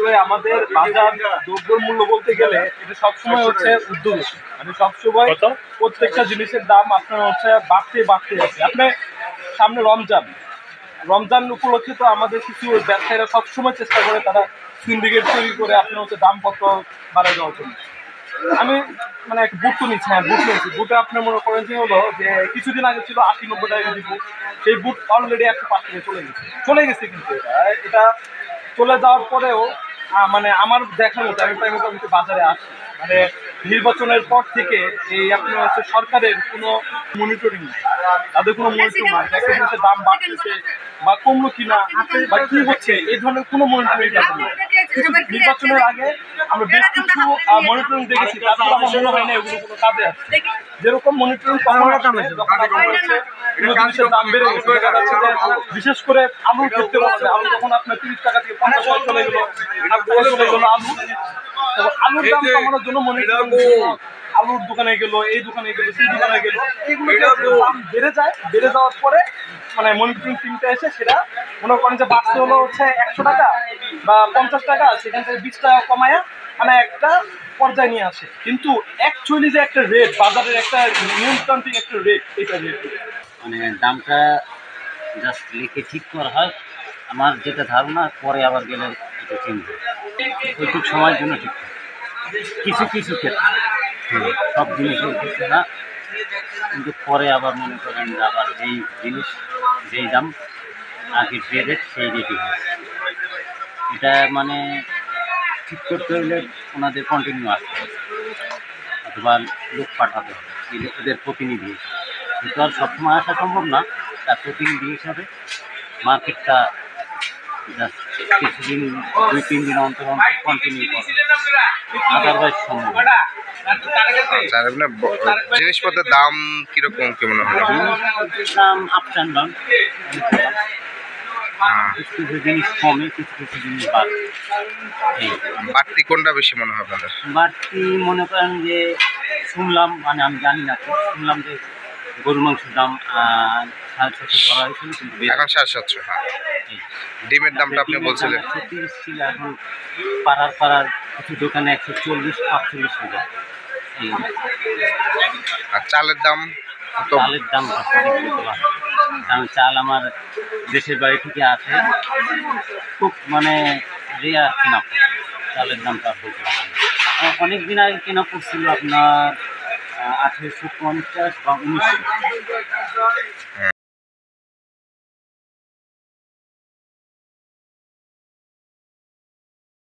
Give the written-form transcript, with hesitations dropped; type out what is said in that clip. আসলে আমাদের বাজার দ্রব্যমূল্য বলতে গেলে এটা সবসময় হচ্ছে ঊর্ধ্বগতি, মানে সবসময় প্রত্যেকটা জিনিসের দাম আপনার হচ্ছে বাড়তে বাড়তে যাচ্ছে। আপনি সামনে রমজান উপলক্ষে তো আমাদের কিছু ব্যবসায়ীরা সবসময় চেষ্টা করে, তারা সিন্ডিকেট তৈরি করে আপনার হচ্ছে দামপত্র বাড়ায় দেওয়ার জন্য। আমি মানে একটা বুট তো নিচ্ছি, হ্যাঁ বুট নিয়েছি। বুটে আপনি মনে করেন যে হলো যে কিছুদিন আগে ছিল ৮০-৯০ টাকা কেজি বুট, সেই বুট অলরেডি ১০৫ টাকা চলে গেছে। কিন্তু এটা চলে যাওয়ার পরেও মানে আমার দেখার মতো আমি প্রায় মোটামুটি বাজারে আসি, মানে নির্বাচনের পর থেকে এই আপনার হচ্ছে সরকারের কোনো মনিটরিং নেই, তাদের কোনো মনিটরিং নেই, একটা জিনিসের দাম বাড়তেছে বা কমলো কিনা বা কি হচ্ছে এই ধরনের কোনো মনিটরিং নেই। নির্বাচনের আগে আমরা বেশ কিছু মনিটরিং দেখেছি, তারপর আমার মনে হয় না এগুলো কোনো কাজে আসছে। যেরকম মনিটরিং দাম বেড়ে গেছে, বিশেষ করে আলুর ক্ষেত্রে আলু যখন আপনার ৩০ টাকা থেকে ৫০ টাকা চলে গেল, আলুর দাম কমানোর জন্য আলুর দোকানে গেলো, এই দোকানে গেলো, সেই দোকানে গেলো, এগুলো দাম বেড়ে যাওয়ার পরে মানে মনিটরিং টিমটা এসে সেটা মনে করেন যে বাড়তে হলো হচ্ছে ১০০ টাকা বা ৫০ টাকা, সেখান থেকে ২০ টাকা কমায় মানে একটা পর্যায়ে নিয়ে আসে। কিন্তু অ্যাকচুয়ালি যে একটা রেট বাজারের একটা নিয়মতান্ত্রিক একটা রেট, এটা রেট মানে দামটা জাস্ট লিখে ঠিক করা হয়, আমার যেটা ধারণা। পরে আবার গেলে এটা চেঞ্জ হয়, ওইটুক সময়ের জন্য ঠিক কিছু কিছু ক্ষেত্রে, সব জিনিসের ক্ষেত্রে না, কিন্তু পরে আবার মনে করেন যে আবার যেই দাম আগে যে রেট সেই রেটই হয়। এটা মানে ঠিক করতে হলে ওনাদের কন্টিনিউ আসতে হবে অথবা লোক পাঠাতে হবে, ওদের প্রতিনিধি হিসাবে। তো আর সবসময় আসা সম্ভব না, তার প্রতিনিধি হিসাবে মার্কেটটা জাস্ট কিছুদিন ২-৩ দিন অন্তর অন্তর কন্টিনিউ করা, আদারওয়াইজ সম্ভব। জিনিসপত্রের দাম কিরকম কি মনে হয়? দাম আপস অ্যান্ড ডাউন, কিছু কিছু জিনিস কমে কিছু কিছু জিনিস বাড়ে। বাড়তি কোনটা বেশি মনে হয় আপনাদের? বাড়তি মনে করেন যে শুনলাম, মানে আমি জানি না, শুনলাম যে গরুর মাংসের দাম ৬৭০ করা হয়েছিল, কিন্তু এখন ৭৫০। ডিমের দামটা আপনি বলছিলেন ৩০ ছিল, এখন পাড়ার কিছু দোকানে ১৪০-৪৫ টাকা। আর চালের দাম কারণ চাল আমার দেশের বাড়ি থেকে আসে, খুব মানে রেয়ার কেনা পড়ে চালের দামটা। অনেকদিন আগে কেনা পড়ছিল আপনার ১৮৫০ বা ১৯০০।